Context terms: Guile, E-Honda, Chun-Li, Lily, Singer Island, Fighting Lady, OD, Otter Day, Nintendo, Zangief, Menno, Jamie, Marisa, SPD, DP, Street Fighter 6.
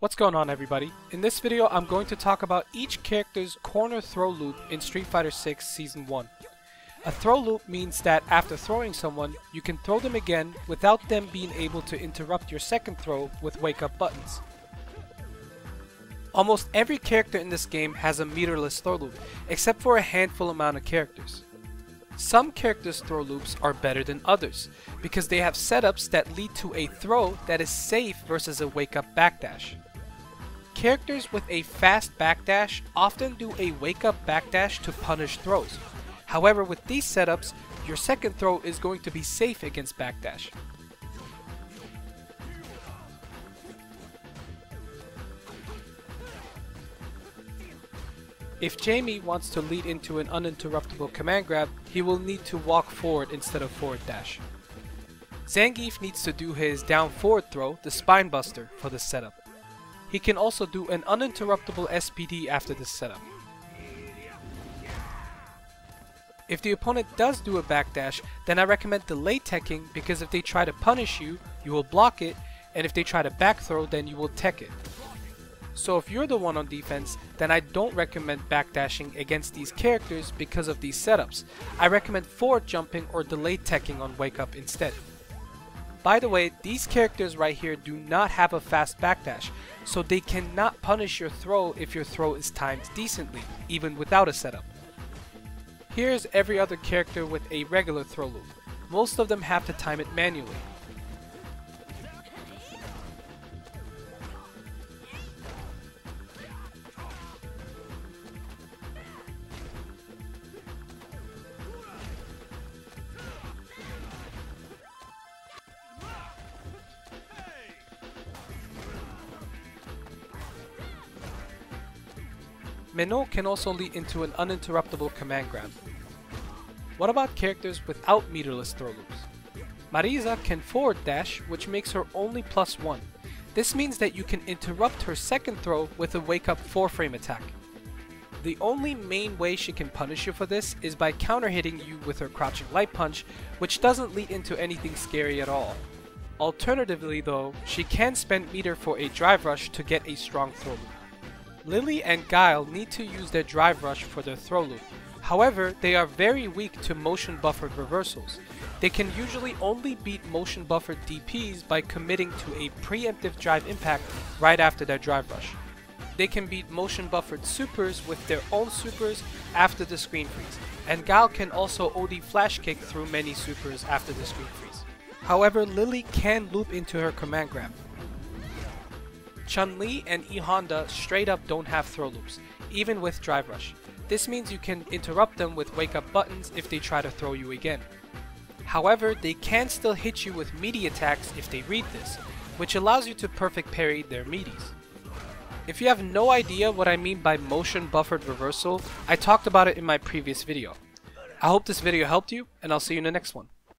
What's going on, everybody? In this video I'm going to talk about each character's corner throw loop in Street Fighter 6 Season 1. A throw loop means that after throwing someone, you can throw them again without them being able to interrupt your second throw with wake up buttons. Almost every character in this game has a meterless throw loop, except for a handful amount of characters. Some characters' throw loops are better than others, because they have setups that lead to a throw that is safe versus a wake up backdash. Characters with a fast backdash often do a wake-up backdash to punish throws. However, with these setups, your second throw is going to be safe against backdash. If Jamie wants to lead into an uninterruptible command grab, he will need to walk forward instead of forward dash. Zangief needs to do his down forward throw, the spine buster, for this setup. He can also do an uninterruptible SPD after this setup. If the opponent does do a backdash, then I recommend delay teching, because if they try to punish you, you will block it, and if they try to back throw, then you will tech it. So if you're the one on defense, then I don't recommend backdashing against these characters because of these setups. I recommend forward jumping or delay teching on wake up instead. By the way, these characters right here do not have a fast backdash, so they cannot punish your throw if your throw is timed decently, even without a setup. Here's every other character with a regular throw loop. Most of them have to time it manually. Menno can also lead into an uninterruptible command grab. What about characters without meterless throw loops? Marisa can forward dash, which makes her only +1. This means that you can interrupt her second throw with a wake up 4-frame attack. The only main way she can punish you for this is by counter hitting you with her crouching light punch, which doesn't lead into anything scary at all. Alternatively though, she can spend meter for a drive rush to get a strong throw loop. Lily and Guile need to use their drive rush for their throw loop. However, they are very weak to motion buffered reversals. They can usually only beat motion buffered DPs by committing to a preemptive drive impact right after their drive rush. They can beat motion buffered supers with their own supers after the screen freeze, and Guile can also OD flash kick through many supers after the screen freeze. However, Lily can loop into her command grab. Chun-Li and E-Honda straight up don't have throw loops, even with drive rush. This means you can interrupt them with wake up buttons if they try to throw you again. However, they can still hit you with meaty attacks if they read this, which allows you to perfect parry their meaties. If you have no idea what I mean by motion buffered reversal, I talked about it in my previous video. I hope this video helped you, and I'll see you in the next one.